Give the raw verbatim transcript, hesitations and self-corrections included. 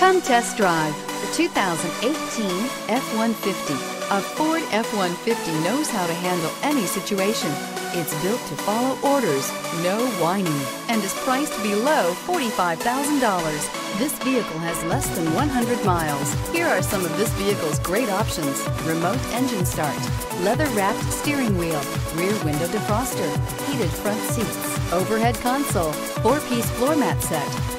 Come test drive the two thousand eighteen F one fifty. A Ford F one fifty knows how to handle any situation. It's built to follow orders, no whining, and is priced below forty-five thousand dollars. This vehicle has less than one hundred miles. Here are some of this vehicle's great options: remote engine start, leather-wrapped steering wheel, rear window defroster, heated front seats, overhead console, four-piece floor mat set.